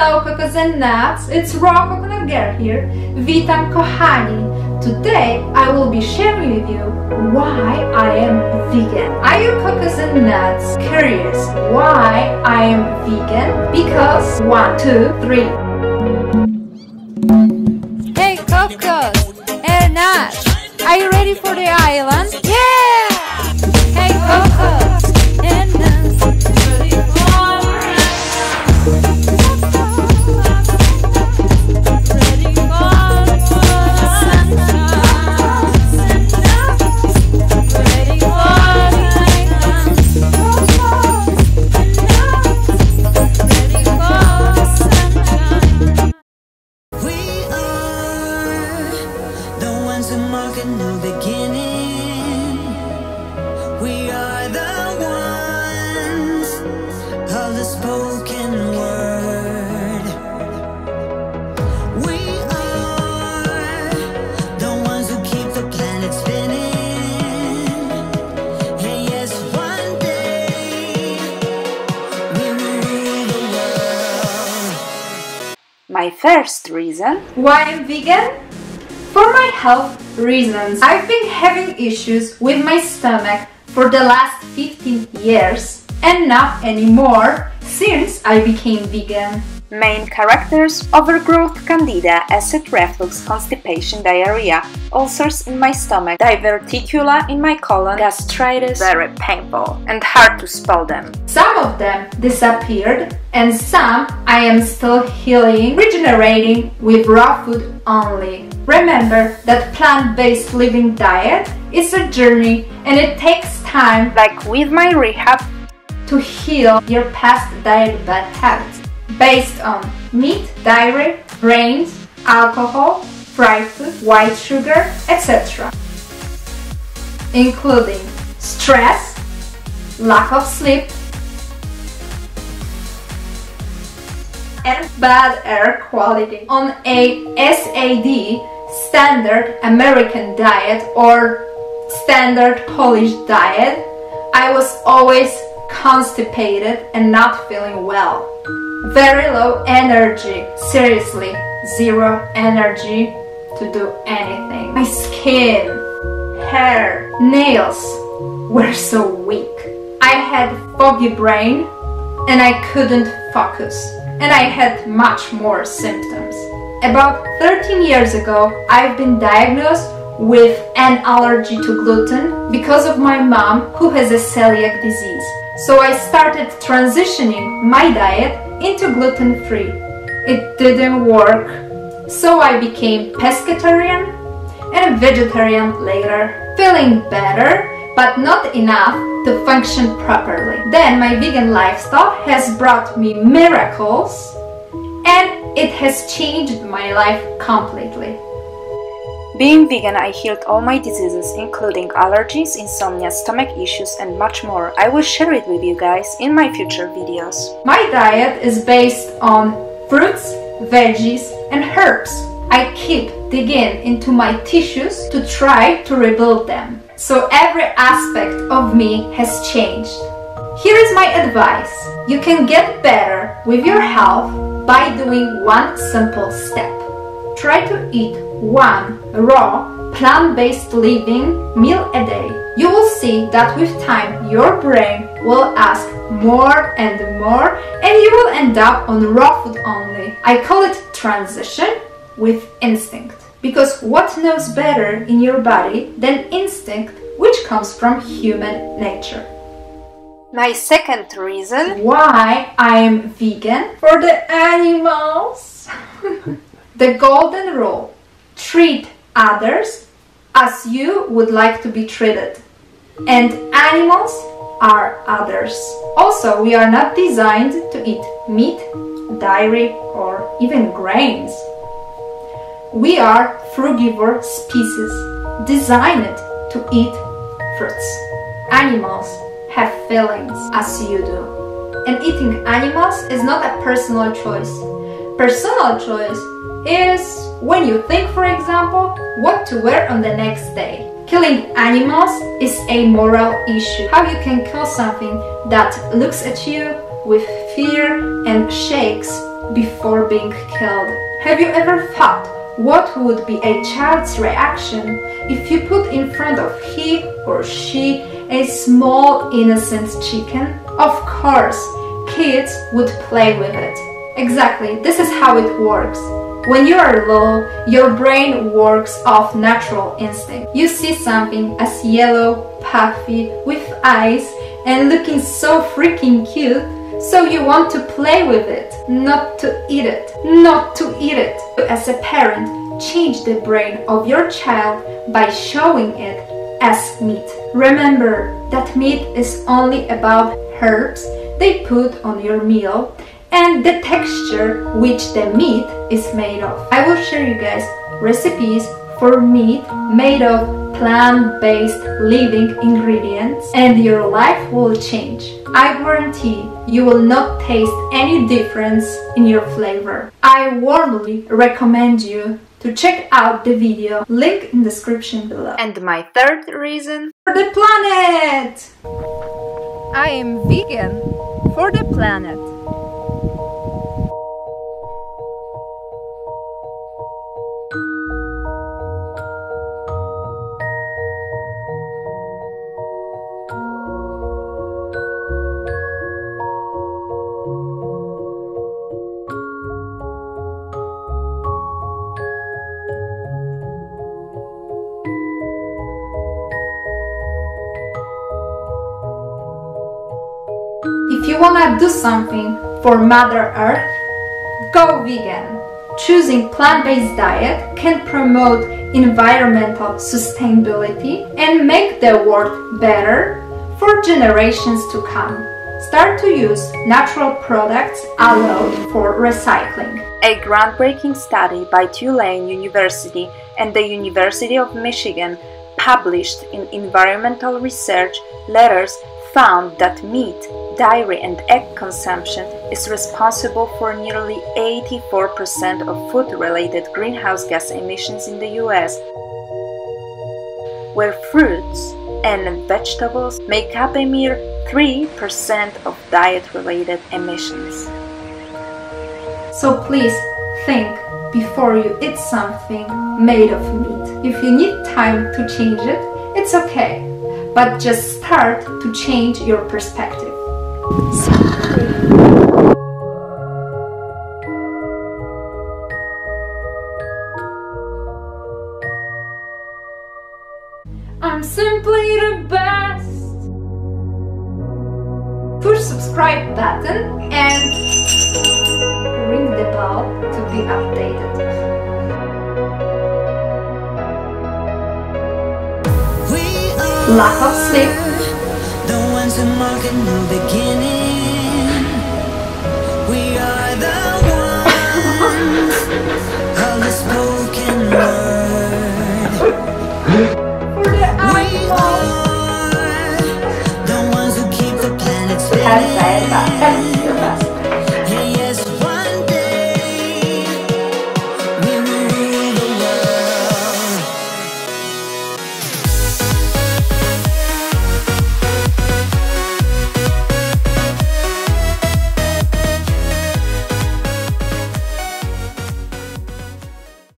Hello Cocos and Nuts, it's Raw CoCoNut Girl here, Vitam Kohani. Today I will be sharing with you why I am vegan. Are you Cocos and Nuts curious why I am vegan? Because 1, 2, 3. Hey Cocos and Nuts, are you ready for the island? Yeah! Hey Cocos and Nuts. My first reason why I'm vegan? For my health reasons. I've been having issues with my stomach for the last 15 years and not anymore since I became vegan. Main characters: overgrowth, candida, acid reflux, constipation, diarrhea, ulcers in my stomach, diverticula in my colon, gastritis, very painful and hard to spell them. Some of them disappeared and some I am still healing, regenerating with raw food only. Remember that plant-based living diet is a journey and it takes time, like with my rehab, to heal your past diet bad habits based on meat, dairy, grains, alcohol, fried food, white sugar, etc., including stress, lack of sleep, and bad air quality. On a SAD, standard American diet or standard Polish diet, I was always constipated and not feeling well. Very low energy, seriously, zero energy to do anything. My skin, hair, nails were so weak. I had foggy brain and I couldn't focus. And I had much more symptoms. About 13 years ago, I've been diagnosed with an allergy to gluten because of my mom who has a celiac disease. So I started transitioning my diet into gluten-free. It didn't work, so I became pescatarian and a vegetarian later, feeling better but not enough to function properly. Then my vegan lifestyle has brought me miracles and it has changed my life completely. Being vegan, I healed all my diseases, including allergies, insomnia, stomach issues and much more. I will share it with you guys in my future videos. My diet is based on fruits, veggies and herbs. I keep digging into my tissues to try to rebuild them. So every aspect of me has changed. Here is my advice. You can get better with your health by doing one simple step. Try to eat one raw, plant-based living meal a day. You will see that with time your brain will ask more and more and you will end up on raw food only. I call it transition with instinct. Because what knows better in your body than instinct, which comes from human nature? My second reason why I am vegan: for the animals. The golden rule: treat others as you would like to be treated. And animals are others. Also, we are not designed to eat meat, dairy, or even grains. We are frugivore species, designed to eat fruits. Animals have feelings as you do. And eating animals is not a personal choice. Personal choice is when you think, for example, what to wear on the next day. Killing animals is a moral issue. How you can kill something that looks at you with fear and shakes before being killed. Have you ever thought what would be a child's reaction if you put in front of he or she a small innocent chicken? Of course, kids would play with it. Exactly, this is how it works. When you are low, your brain works off natural instinct. You see something as yellow, puffy, with eyes and looking so freaking cute, so you want to play with it, not to eat it, not to eat it. As a parent, change the brain of your child by showing it as meat. Remember that meat is only about herbs they put on your meal and the texture which the meat is made of. I will share you guys recipes for meat made of plant-based living ingredients, and your life will change. I guarantee you will not taste any difference in your flavor. I warmly recommend you to check out the video, link in the description below. And my third reason: for the planet! I am vegan for the planet. If you wanna do something for Mother Earth, go vegan. Choosing plant-based diet can promote environmental sustainability and make the world better for generations to come. Start to use natural products allowed for recycling. A groundbreaking study by Tulane University and the University of Michigan, published in Environmental Research Letters, found that meat, dairy and egg consumption is responsible for nearly 84% of food-related greenhouse gas emissions in the US, where fruits and vegetables make up a mere 3% of diet-related emissions. So please think before you eat something made of meat. If you need time to change it, it's okay. But just start to change your perspective. I'm simply the best! Push subscribe button and ring the bell to be updated. Lack of sleep. The ones who mark a new beginning.